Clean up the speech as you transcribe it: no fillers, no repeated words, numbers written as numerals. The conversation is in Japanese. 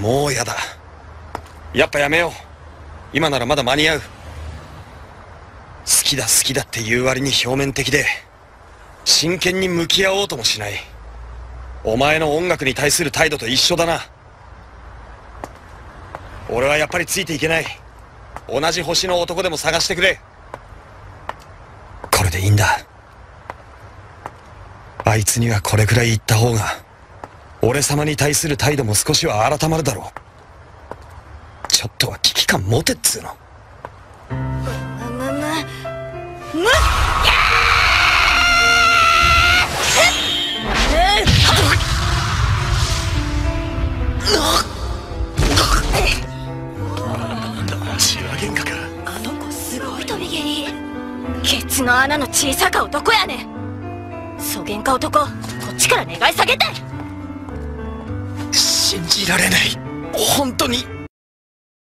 もうやだ。やっぱやめよう。今ならまだ間に合う。好きだ好きだって言う割に表面的で、真剣に向き合おうともしない。お前の音楽に対する態度と一緒だな。俺はやっぱりついていけない。同じ星の男でも探してくれ。これでいいんだ。あいつにはこれくらい言った方が、俺様に対する態度も少しは改まるだろう。ちょっとは危機感持てっつうの。あの子すごい飛び蹴り。ケツの穴の小さか男やねん。そげんか男、こっちから願い下げたい。信じられない。本当に